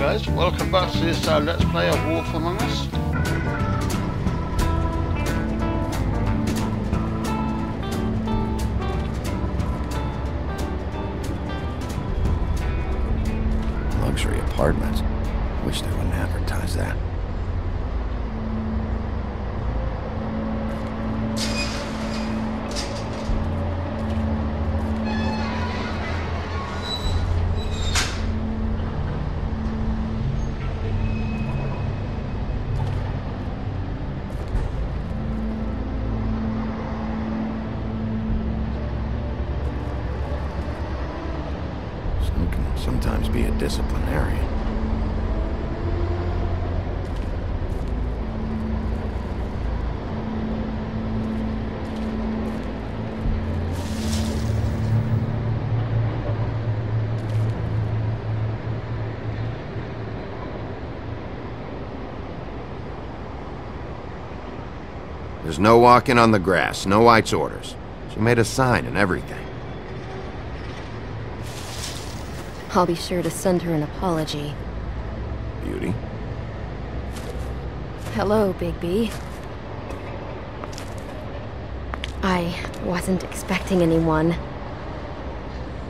guys, welcome back to this Let's Play of Wolf Among Us. Luxury apartment. Wish they wouldn't advertise that. Sometimes be a disciplinarian. There's no walking on the grass, no White's orders. She made a sign and everything. I'll be sure to send her an apology. Beauty. Hello, Bigby. I wasn't expecting anyone.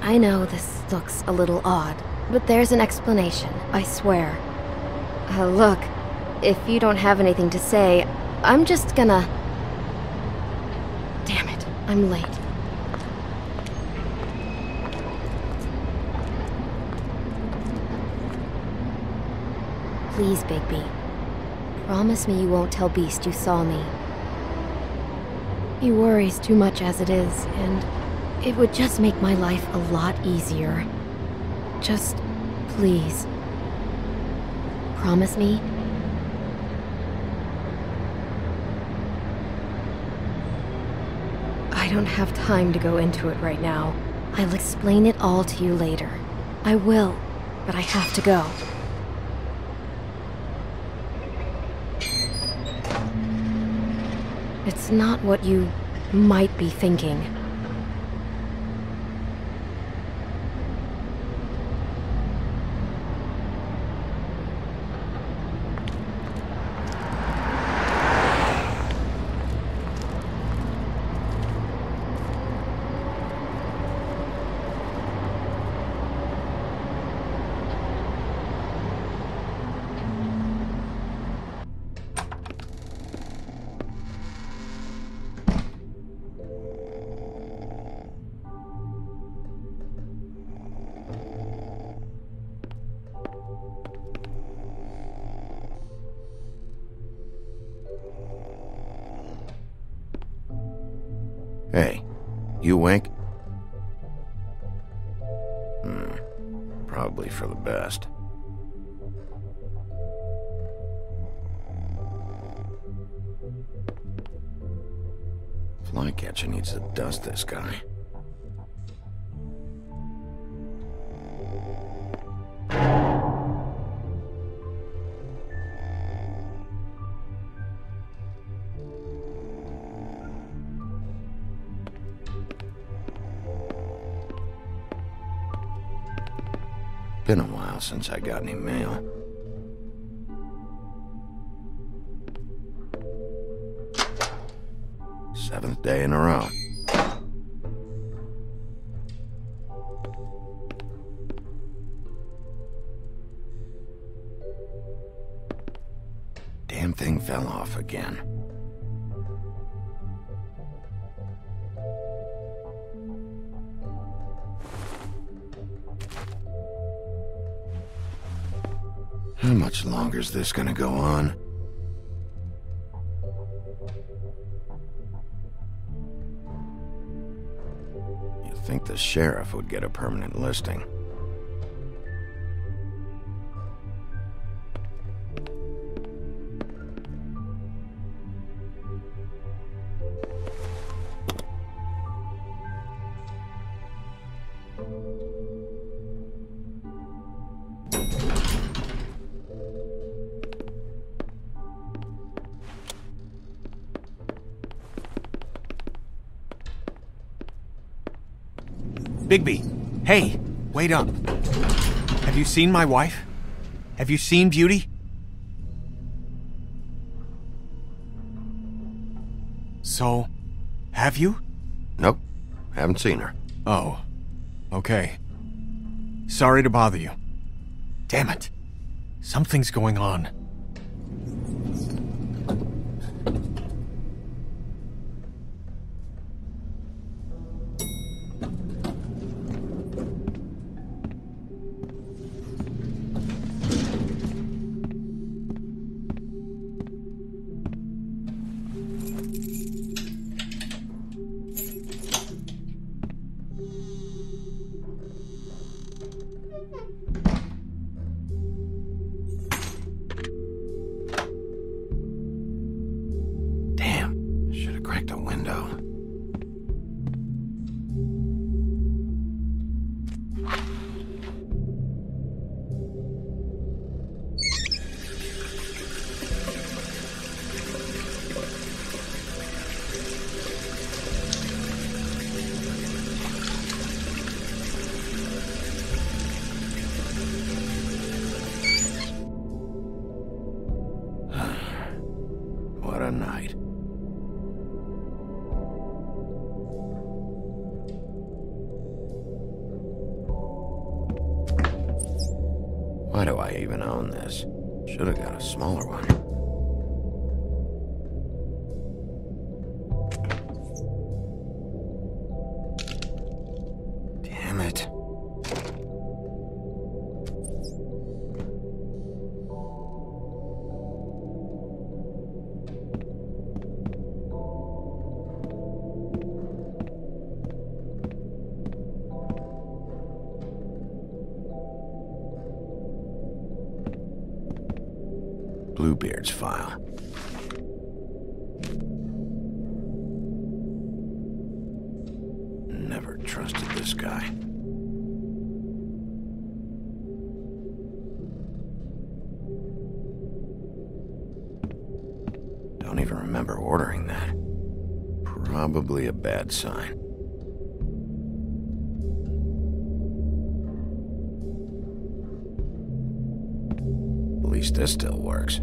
I know this looks a little odd, but there's an explanation, I swear. Look, if you don't have anything to say, I'm just gonna... Damn it, I'm late. Please, Bigby. Promise me you won't tell Beast you saw me. He worries too much as it is, and it would just make my life a lot easier. Just, please. Promise me? I don't have time to go into it right now. I'll explain it all to you later. I will, but I have to go. It's not what you might be thinking. Hey, you wink? Probably for the best. Flycatcher needs to dust this guy. It's been a while since I got any mail. Seventh day in a row. Damn thing fell off again. How much longer is this gonna go on? You'd think the sheriff would get a permanent listing. Bigby, hey, wait up. Have you seen my wife? Have you seen Beauty? So, have you? Nope. Haven't seen her. Oh. Okay. Sorry to bother you. Damn it. Something's going on. Beard's file. Never trusted this guy. Don't even remember ordering that. Probably a bad sign. At least this still works.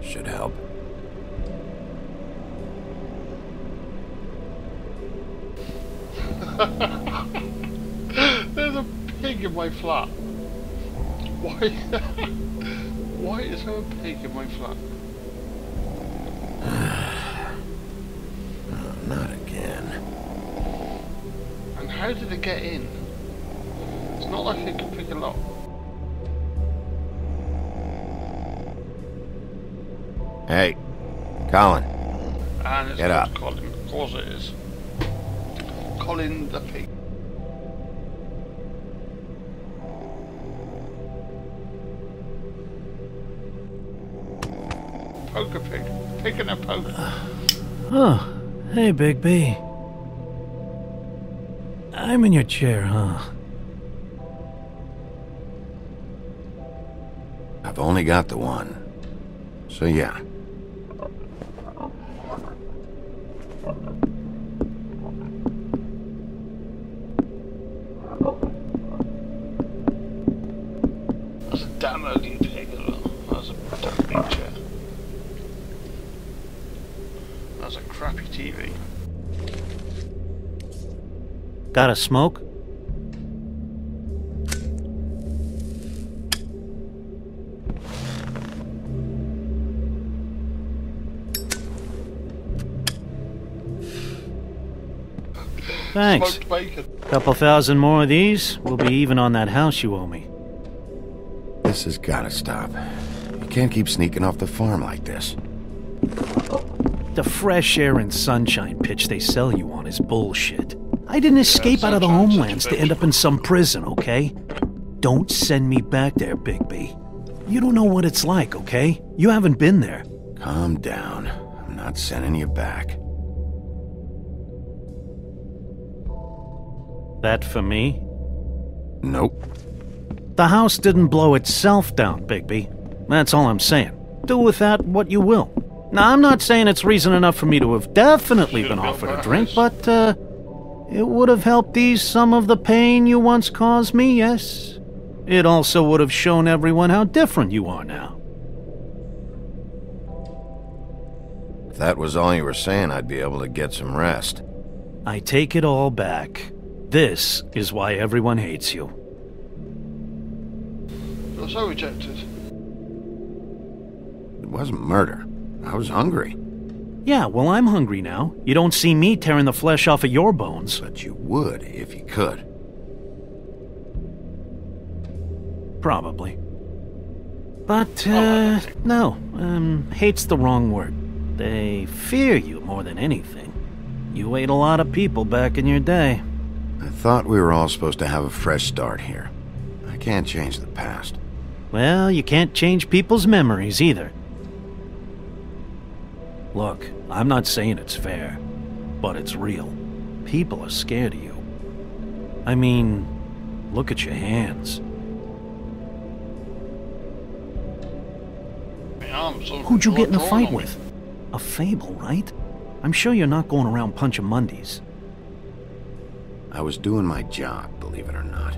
Should help. There's a pig in my flat. Why? Why is there a pig in my flat? Oh, not again. And how did it get in? It's not like it can pick a lock. Hey, Colin. And it's get up. Colin, of course it is. Colin the pig. Poker pig. Pig in a poker. Oh, hey, Bigby. I'm in your chair, huh? I've only got the one. So, yeah. Got a smoke? Thanks. Couple thousand more of these, we'll be even on that house you owe me. This has gotta stop. You can't keep sneaking off the farm like this. The fresh air and sunshine pitch they sell you on is bullshit. I didn't escape out of the Homelands to end up in some prison, okay? Don't send me back there, Bigby. You don't know what it's like, okay? You haven't been there. Calm down. I'm not sending you back. That for me? Nope. The house didn't blow itself down, Bigby. That's all I'm saying. Do with that what you will. Now, I'm not saying it's reason enough for me to have definitely been offered a drink, but, It would have helped ease some of the pain you once caused me, yes. It also would have shown everyone how different you are now. If that was all you were saying, I'd be able to get some rest. I take it all back. This is why everyone hates you. I was so rejected. It wasn't murder. I was hungry. Yeah, well, I'm hungry now. You don't see me tearing the flesh off of your bones. But you would, if you could. Probably. But, no. Hate's the wrong word. They fear you more than anything. You ate a lot of people back in your day. I thought we were all supposed to have a fresh start here. I can't change the past. Well, you can't change people's memories either. Look, I'm not saying it's fair, but it's real. People are scared of you. I mean, look at your hands. Who'd you get in a fight with? A fable, right? I'm sure you're not going around punching Mundys. I was doing my job, believe it or not.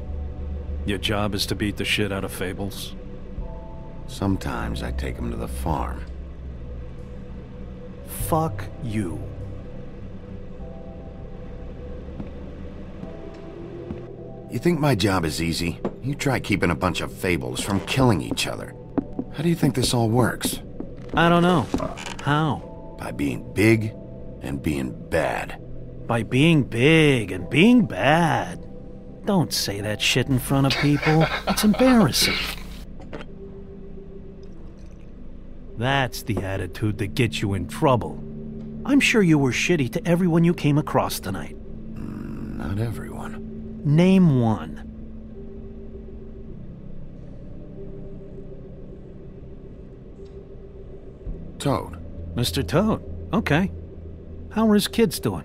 Your job is to beat the shit out of fables? Sometimes I take them to the farm. Fuck you. You think my job is easy? You try keeping a bunch of fables from killing each other. How do you think this all works? I don't know. How? By being big and being bad. By being big and being bad. Don't say that shit in front of people. It's embarrassing. That's the attitude that gets you in trouble. I'm sure you were shitty to everyone you came across tonight. Not everyone. Name one. Toad. Mr. Toad? Okay. How are his kids doing?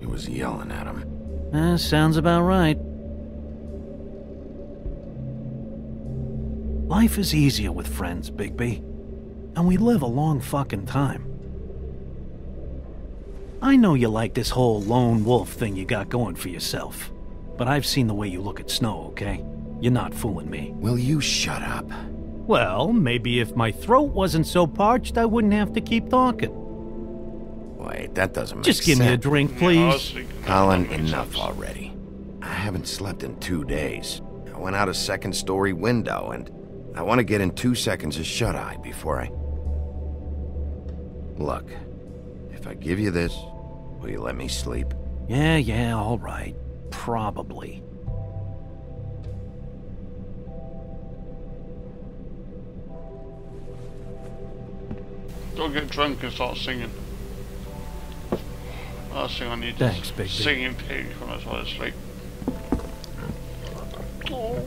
He was yelling at him. Sounds about right. Life is easier with friends, Bigby. And we live a long fucking time. I know you like this whole lone wolf thing you got going for yourself, but I've seen the way you look at Snow, okay? You're not fooling me. Will you shut up? Well, maybe if my throat wasn't so parched, I wouldn't have to keep talking. Wait, that doesn't make sense. Just give me a drink, please. Colin, enough already. I haven't slept in 2 days. I went out a second-story window, and I want to get in 2 seconds of shut-eye before I... Look, if I give you this, will you let me sleep? Yeah, all right. Probably. Go get drunk and start singing. Last thing I need is singing pig when I fall asleep. Oh.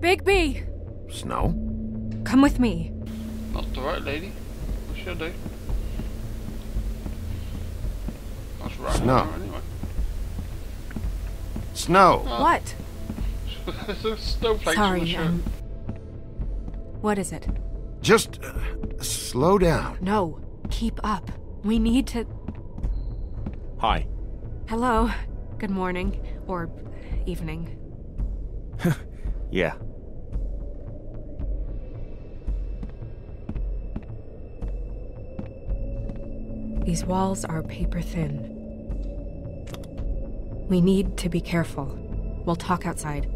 Bigby! Snow? Come with me. That's the right lady. We should do. That's right. Snow. Anyway. Snow! What? Sorry, what is it? Just slow down. No, keep up. We need to... Hi. Hello. Good morning. Or evening. Yeah. These walls are paper thin. We need to be careful. We'll talk outside.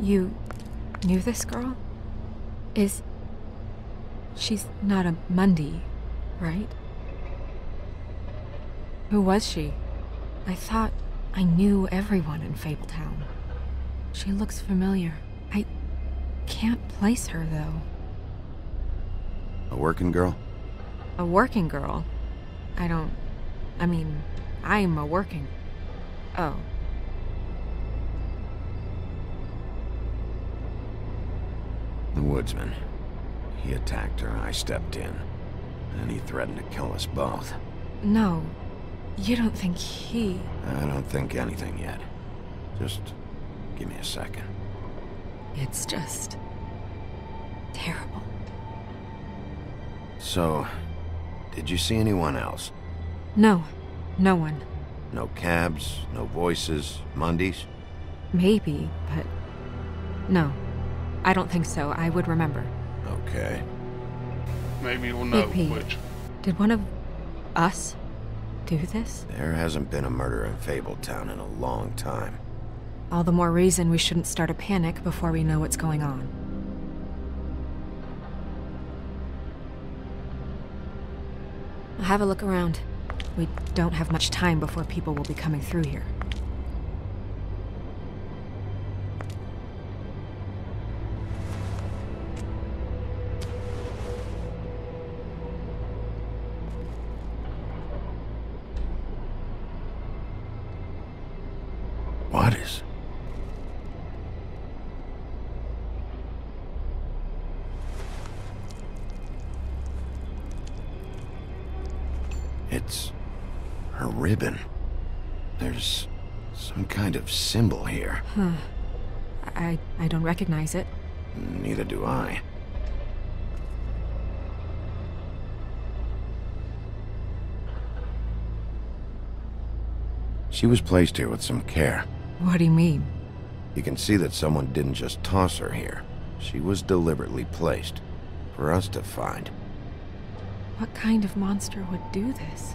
You knew this girl? She's not a Mundy, right? Who was she? I thought I knew everyone in Fabletown. She looks familiar. I can't place her, though. A working girl? A working girl? I'm a working... Oh. The Woodsman. He attacked her, I stepped in. And he threatened to kill us both. No. You don't think he... I don't think anything yet. Just give me a second. It's just... terrible. So, did you see anyone else? No. No one. No cabs, no voices, Mundys? Maybe, but... no. I don't think so. I would remember. Okay. Maybe we'll know which. Did one of us do this? There hasn't been a murder in Fabletown in a long time. All the more reason we shouldn't start a panic before we know what's going on. I'll have a look around. We don't have much time before people will be coming through here. It's her ribbon. There's some kind of symbol here. Huh. I don't recognize it. Neither do I. She was placed here with some care. What do you mean? You can see that someone didn't just toss her here. She was deliberately placed for us to find. What kind of monster would do this?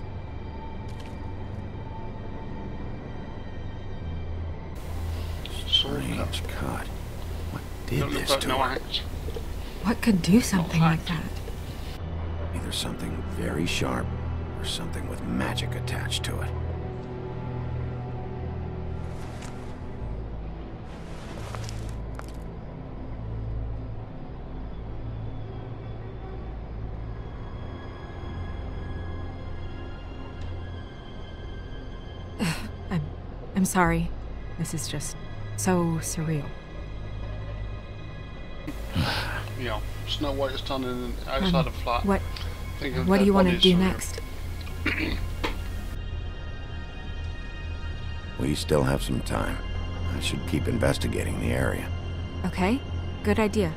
Strange God. What did this to her? What could do something like that? Either something very sharp, or something with magic attached to it. I'm sorry. This is just so surreal. Yeah, Snow White is standing outside the flat. What do you want to do next? We still have some time. I should keep investigating the area. Okay, good idea.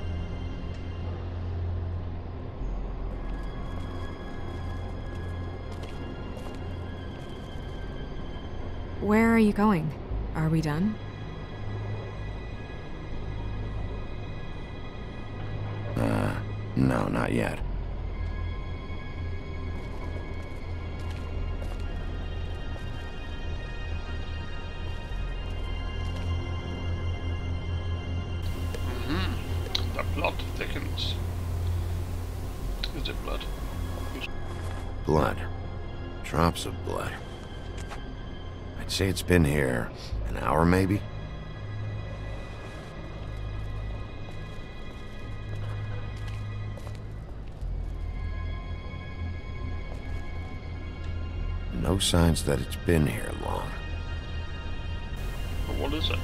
Where are you going? Are we done? No, not yet. Mm-hmm. The blood thickens. Is it blood? Blood. Drops of blood. Say it's been here an hour, maybe? No signs that it's been here long. But what is it?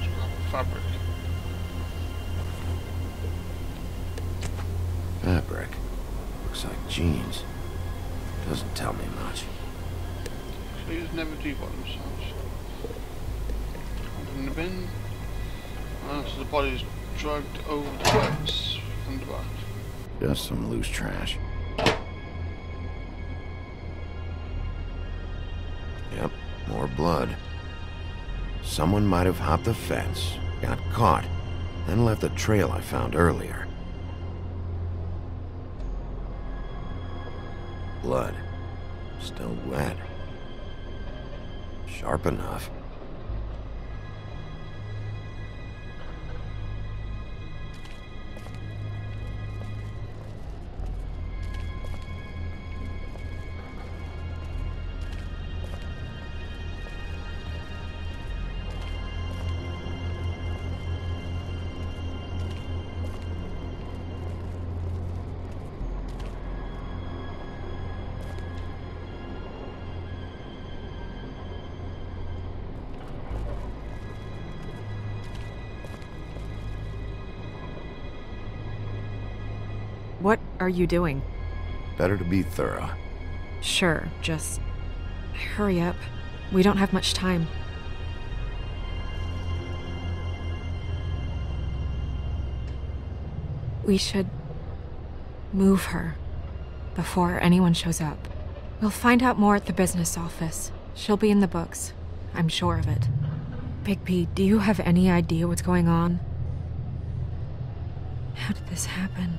It's fabric. Fabric? Looks like jeans. Doesn't tell me much. Please never do by themselves. In the bin. So the body's dragged over the tracks from the back. Just some loose trash. Yep, more blood. Someone might have hopped the fence, got caught, then left the trail I found earlier. Blood. Still wet. Sharp enough. What are you doing? Better to be thorough. Sure, just hurry up. We don't have much time. We should move her before anyone shows up. We'll find out more at the business office. She'll be in the books. I'm sure of it. Bigby, do you have any idea what's going on? How did this happen?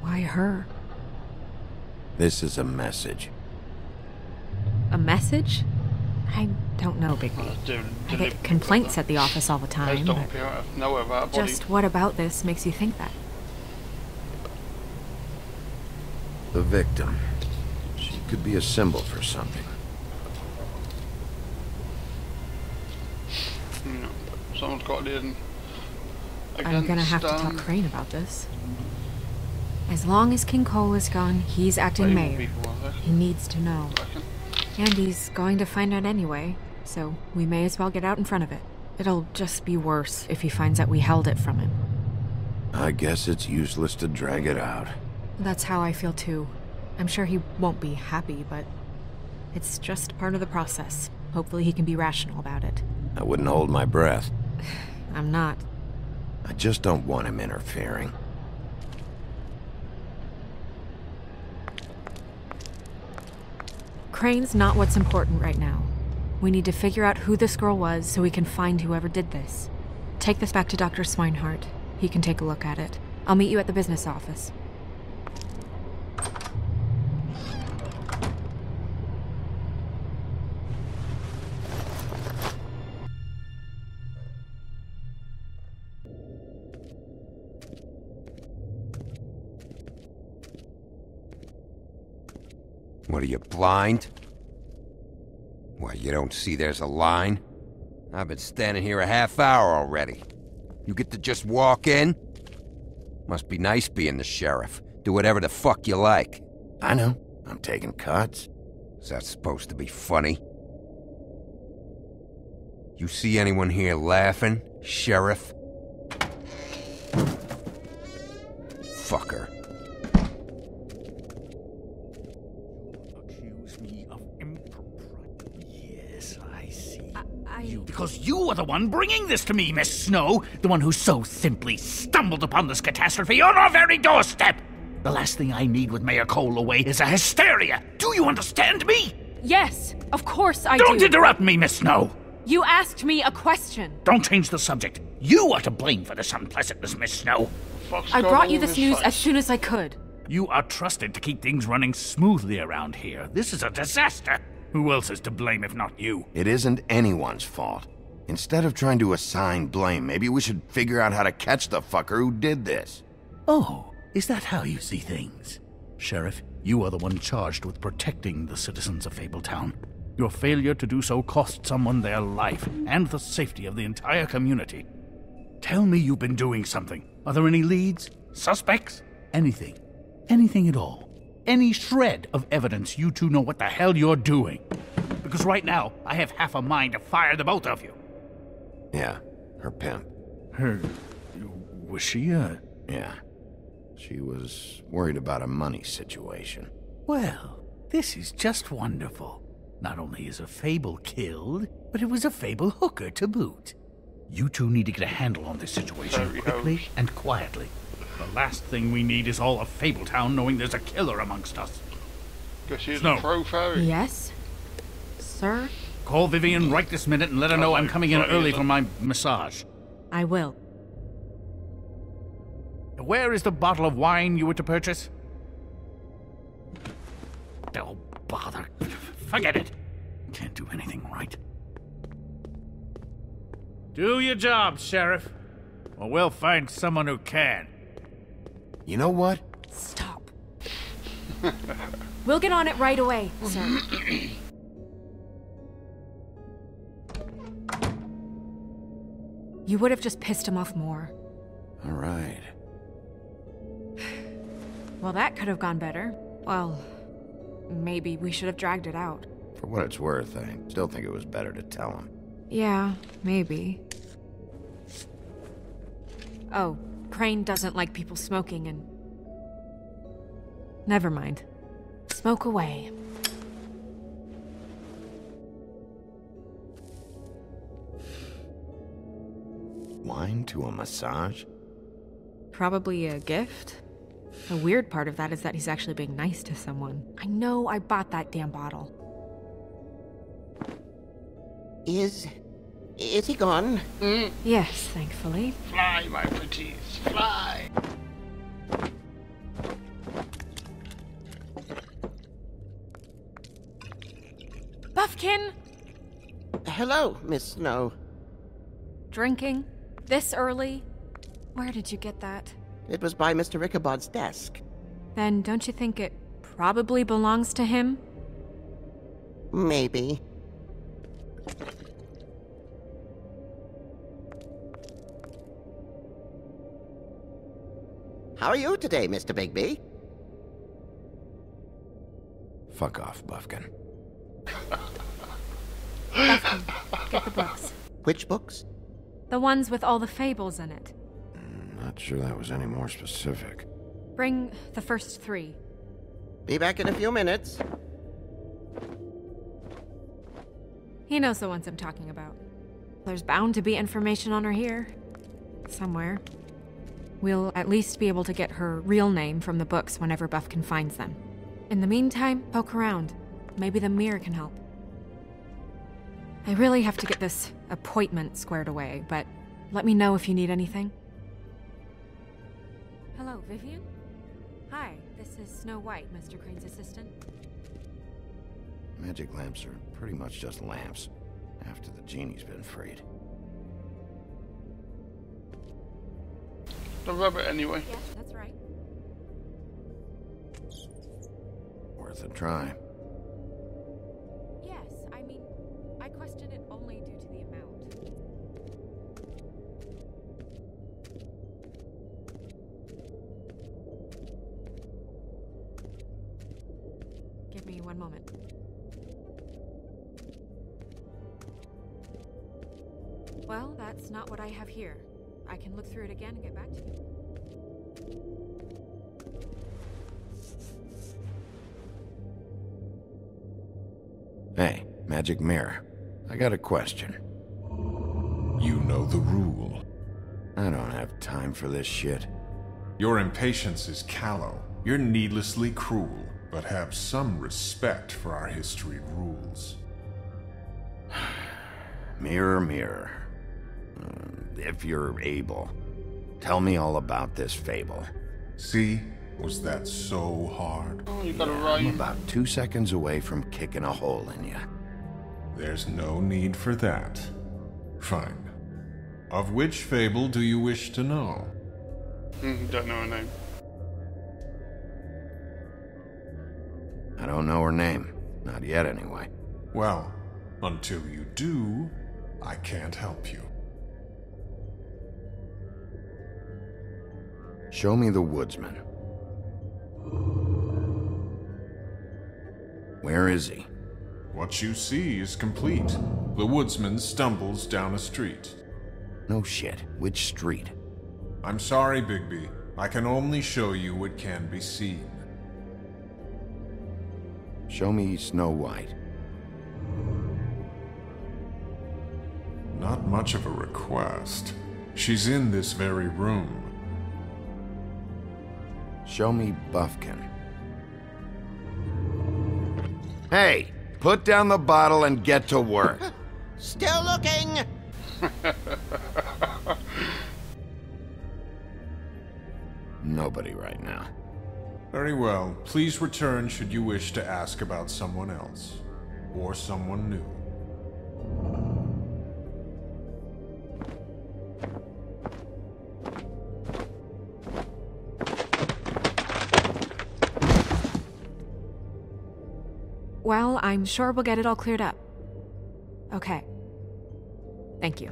Why her? This is a message. A message? I don't know, Bigby. I get complaints at the office all the time. But just what about this makes you think that? The victim. She could be a symbol for something. Someone's got it in. I'm gonna have to talk Crane about this. As long as King Cole is gone, he's acting mayor. He needs to know. And he's going to find out anyway, so we may as well get out in front of it. It'll just be worse if he finds out we held it from him. I guess it's useless to drag it out. That's how I feel too. I'm sure he won't be happy, but it's just part of the process. Hopefully he can be rational about it. I wouldn't hold my breath. I'm not. I just don't want him interfering. Crane's not what's important right now. We need to figure out who this girl was so we can find whoever did this. Take this back to Dr. Swinehart. He can take a look at it. I'll meet you at the business office. What are you, blind? Why, you don't see there's a line? I've been standing here a half hour already. You get to just walk in? Must be nice being the sheriff. Do whatever the fuck you like. I know. I'm taking cuts. Is that supposed to be funny? You see anyone here laughing, sheriff? Fucker. Because you are the one bringing this to me, Miss Snow. The one who so simply stumbled upon this catastrophe on our very doorstep. The last thing I need with Mayor Cole away is a hysteria. Do you understand me? Yes, of course I do. Don't interrupt me, Miss Snow. You asked me a question. Don't change the subject. You are to blame for this unpleasantness, Miss Snow. I brought you this news as soon as I could. You are trusted to keep things running smoothly around here. This is a disaster. Who else is to blame if not you? It isn't anyone's fault. Instead of trying to assign blame, maybe we should figure out how to catch the fucker who did this. Oh, is that how you see things? Sheriff, you are the one charged with protecting the citizens of Fabletown. Your failure to do so cost someone their life and the safety of the entire community. Tell me you've been doing something. Are there any leads? Suspects? Anything. Anything at all. Any shred of evidence you two know what the hell you're doing. Because right now, I have half a mind to fire the both of you. Yeah, her pimp. Her... was she a... Yeah. She was worried about a money situation. Well, this is just wonderful. Not only is a Fable killed, but it was a Fable hooker to boot. You two need to get a handle on this situation quickly and quietly. The last thing we need is all of Fabletown knowing there's a killer amongst us. Snow. Yes? Sir? Call Vivian right this minute and let her know I'm coming in early for my massage. I will. Where is the bottle of wine you were to purchase? Don't bother. Forget it. Can't do anything right. Do your job, Sheriff. Or we'll find someone who can. You know what? Stop. We'll get on it right away, sir. You would have just pissed him off more. All right. Well, that could have gone better. Well, maybe we should have dragged it out. For what it's worth, I still think it was better to tell him. Yeah, maybe. Oh. Crane doesn't like people smoking and... Never mind. Smoke away. Wine to a massage? Probably a gift. The weird part of that is that he's actually being nice to someone. I know I bought that damn bottle. Is he gone? Mm. Yes, thankfully. Fly, my pretties, fly! Buffkin! Hello, Miss Snow. Drinking? This early? Where did you get that? It was by Mr. Rickabod's desk. Then don't you think it probably belongs to him? Maybe. How are you today, Mr. Bigby? Fuck off, Buffkin. Buffkin, get the books. Which books? The ones with all the fables in it. Not sure that was any more specific. Bring the first three. Be back in a few minutes. He knows the ones I'm talking about. There's bound to be information on her here. Somewhere. We'll at least be able to get her real name from the books whenever Buffkin finds them. In the meantime, poke around. Maybe the mirror can help. I really have to get this appointment squared away, but let me know if you need anything. Hello, Vivian? Hi, this is Snow White, Mr. Crane's assistant. Magic lamps are pretty much just lamps, after the genie's been freed. The rubber, anyway. Yeah, that's right. Worth a try. Yes, I mean, I question it only due to the amount. Give me one moment. Well, that's not what I have here. I can look through it again and get back to you. Hey, Magic Mirror. I got a question. You know the rule. I don't have time for this shit. Your impatience is callow. You're needlessly cruel, but have some respect for our history rules. Mirror, mirror. If you're able, tell me all about this fable. See? Was that so hard? Oh, you gotta run. I'm about 2 seconds away from kicking a hole in you. There's no need for that. Fine. Of which fable do you wish to know? Don't know her name. I don't know her name. Not yet, anyway. Well, until you do, I can't help you. Show me the Woodsman. Where is he? What you see is complete. The Woodsman stumbles down a street. No shit. Which street? I'm sorry, Bigby. I can only show you what can be seen. Show me Snow White. Not much of a request. She's in this very room. Show me Buffkin. Hey, put down the bottle and get to work. Still looking. Nobody right now. Very well. Please return should you wish to ask about someone else or someone new. Well, I'm sure we'll get it all cleared up. Okay. Thank you.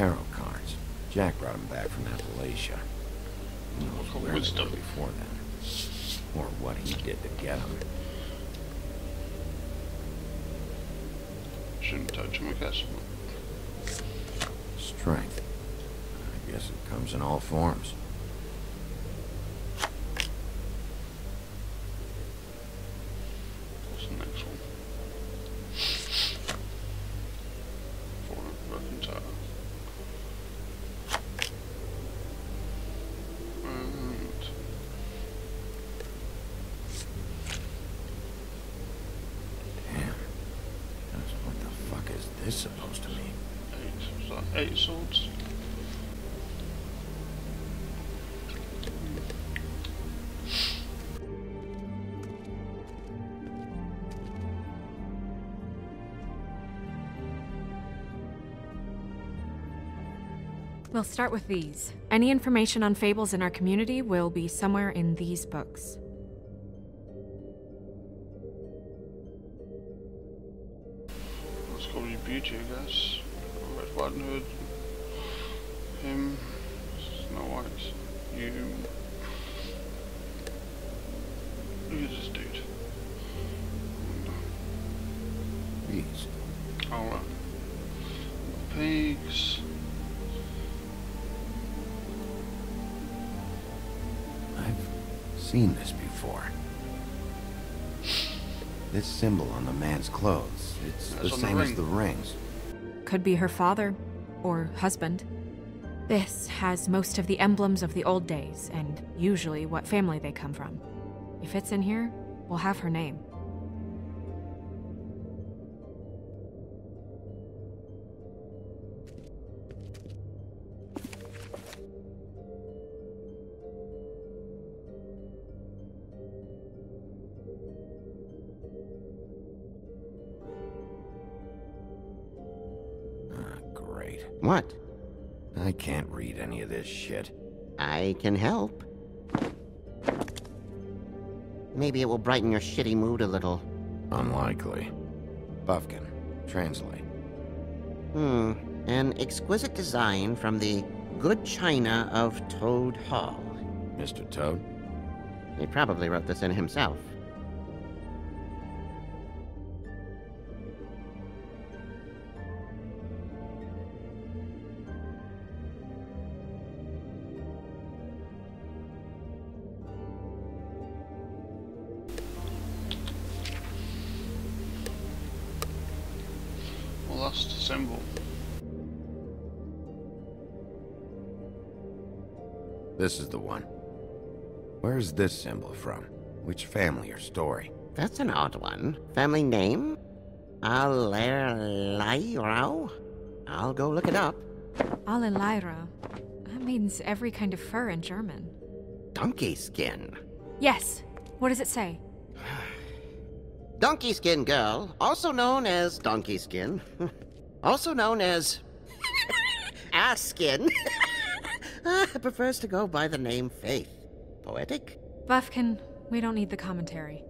tarot cards. Jack brought them back from Appalachia. Who knows where they were before that, or what he did to get them. Shouldn't touch him, I guess. Strength. I guess it comes in all forms. What's the next one? We'll start with these. Any information on fables in our community will be somewhere in these books. Let's go with Beauty, I guess. Red Riding Hood. Him. Snow White. You. Who's this dude? Beast. Alright. Pigs. Seen this before. This symbol on the man's clothes, it's the same as the rings. Could be her father or husband. This has most of the emblems of the old days and usually what family they come from. If it's in here, we'll have her name. What? I can't read any of this shit. I can help. Maybe it will brighten your shitty mood a little. Unlikely. Buffkin, translate. An exquisite design from the good china of Toad Hall. Mr. Toad? He probably wrote this in himself. This is the one. Where's this symbol from? Which family or story? That's an odd one. Family name? Allerleirauh? I'll go look it up. Allerleirauh? That means every kind of fur in German. Donkey Skin. Yes. What does it say? Donkey Skin Girl, also known as Donkey Skin, also known as Ass Skin. Prefers to go by the name Faith. Poetic? Buffkin, we don't need the commentary.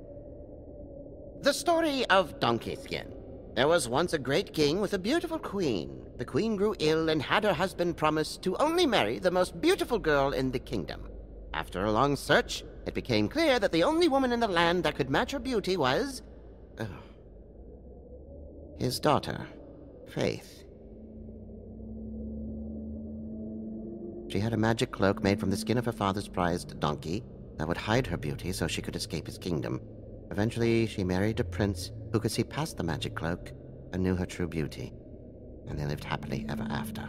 The story of Donkey Skin. There was once a great king with a beautiful queen. The queen grew ill and had her husband promise to only marry the most beautiful girl in the kingdom. After a long search, it became clear that the only woman in the land that could match her beauty was... his daughter, Faith. She had a magic cloak made from the skin of her father's prized donkey that would hide her beauty so she could escape his kingdom. Eventually, she married a prince who could see past the magic cloak and knew her true beauty. And they lived happily ever after.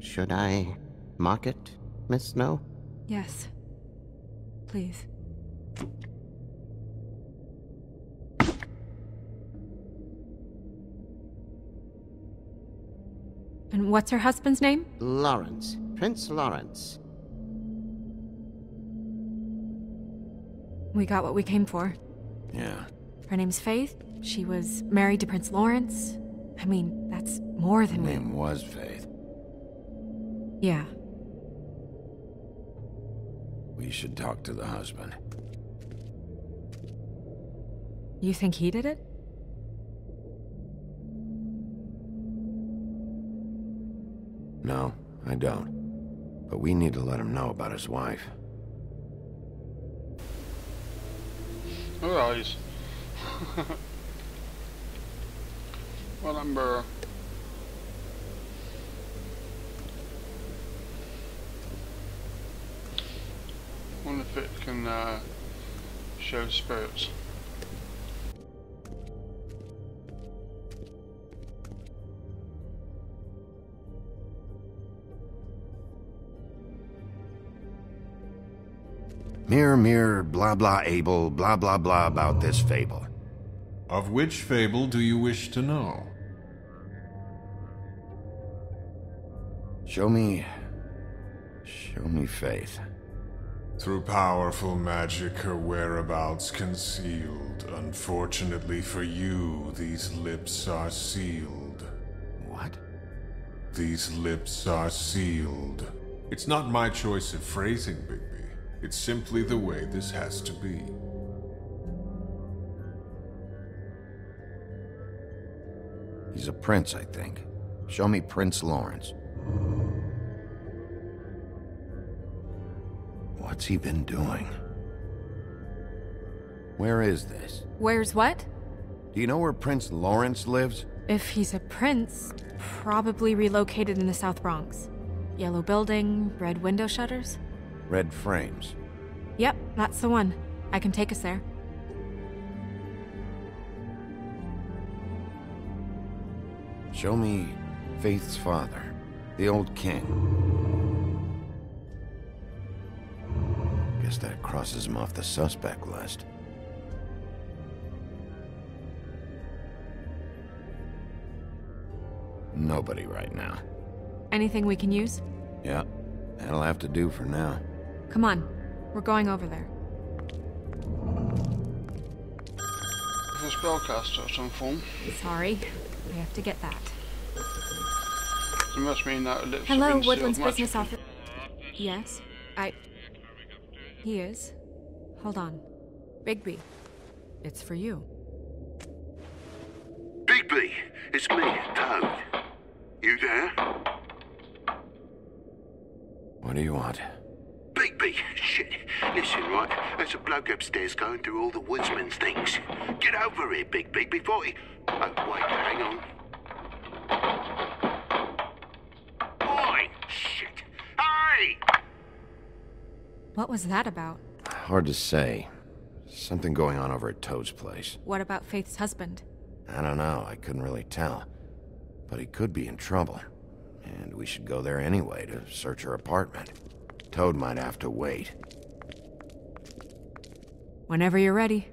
Should I mark it, Miss Snow? Yes. Please. And what's her husband's name? Lawrence. Prince Lawrence. We got what we came for. Yeah. Her name's Faith. She was married to Prince Lawrence. I mean, that's more than we... Her name was Faith. Yeah. We should talk to the husband. You think he did it? No, I don't. But we need to let him know about his wife. Alright. What number? I wonder if it can show spirits. Mirror, mirror, blah, blah, able, blah, blah, blah about this fable. Of which fable do you wish to know? Show me Faith. Through powerful magic, her whereabouts concealed. Unfortunately for you, these lips are sealed. What? These lips are sealed. It's not my choice of phrasing, Bigby. It's simply the way this has to be. He's a prince, I think. Show me Prince Lawrence. What's he been doing? Where is this? Where's what? Do you know where Prince Lawrence lives? If he's a prince, probably relocated in the South Bronx. Yellow building, red window shutters. Red frames. Yep, that's the one. I can take us there. Show me Faith's father, the old king. Guess that crosses him off the suspect list. Nobody right now. Anything we can use? Yeah, that'll have to do for now. Come on, we're going over there. A spellcaster of some form. Sorry, we have to get that. It must mean that lips. Hello, Woodman's business office. Yes, he is. Hold on, Bigby. It's for you. Bigby, it's me, Toad. You there? What do you want? Bigby! Shit! Listen, right? There's a bloke upstairs going through all the woodsman's things. Get over here, Bigby, before he... Oh, wait, hang on. Oi! Shit! Hey! What was that about? Hard to say. Something going on over at Toad's place. What about Faith's husband? I don't know. I couldn't really tell. But he could be in trouble. And we should go there anyway to search her apartment. Toad might have to wait. Whenever you're ready.